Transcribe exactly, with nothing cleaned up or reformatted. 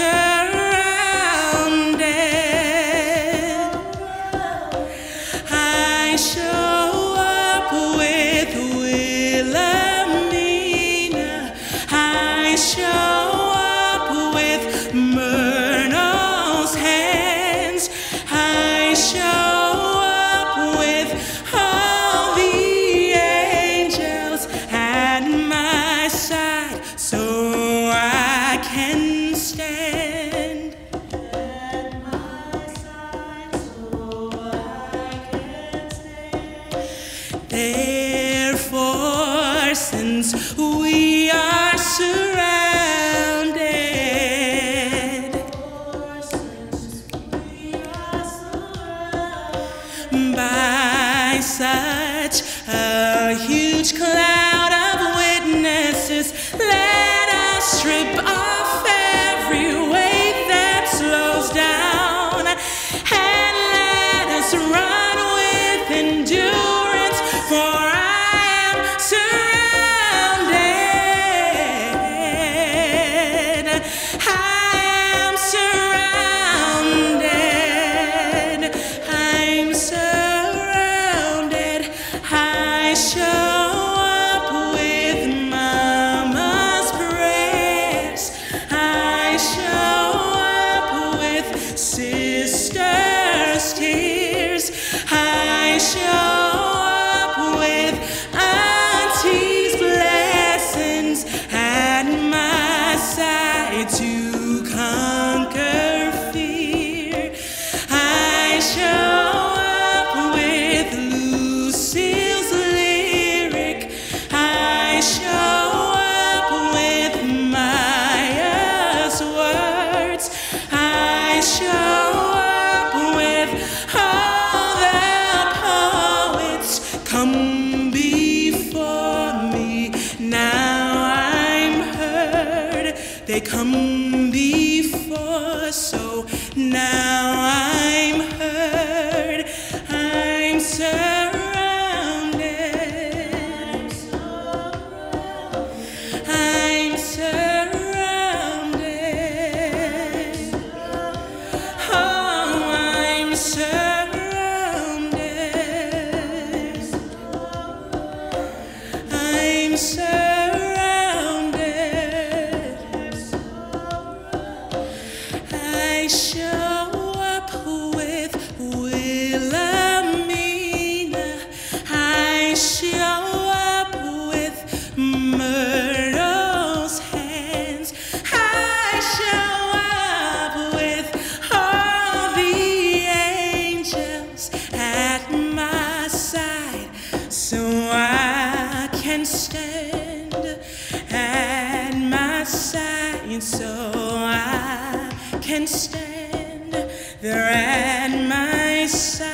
surrounded. I show up with Wilhelmina. I show up with Myrtle's hands. I show therefore, since we are surrounded, by such a huge cloud of witnesses, let us strip off every weight that slows down, and let us run with endurance. Sisters' tears, I show up with auntie's blessings at my side to conquer fear. I show up with Lucille's lyric. I show up with Maya's words. I show come before me, now I'm heard. They come before, so now I'm heard. I'm surrounded. I'm surrounded. I'm surrounded. Oh, I'm surrounded. Surrounded, I show up with Wilhelmina. I show up with Myrtle's hands. I show up with all the angels at my side, so I can stand. At my side, so I can stand. They're at my side.